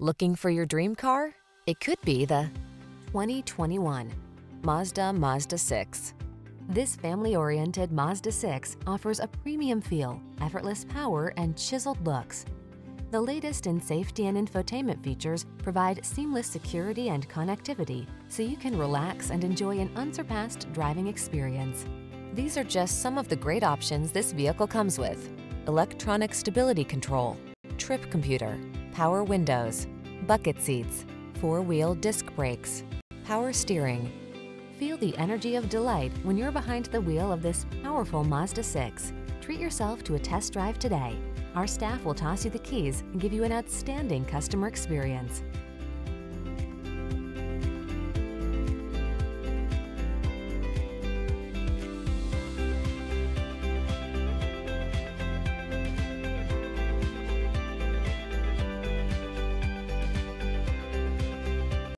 Looking for your dream car? It could be the 2021 Mazda 6. This family-oriented Mazda 6 offers a premium feel, effortless power, and chiseled looks. The latest in safety and infotainment features provide seamless security and connectivity, so you can relax and enjoy an unsurpassed driving experience. These are just some of the great options this vehicle comes with: electronic stability control, trip computer, power windows, bucket seats, four-wheel disc brakes, power steering. Feel the energy of delight when you're behind the wheel of this powerful Mazda 6. Treat yourself to a test drive today. Our staff will toss you the keys and give you an outstanding customer experience.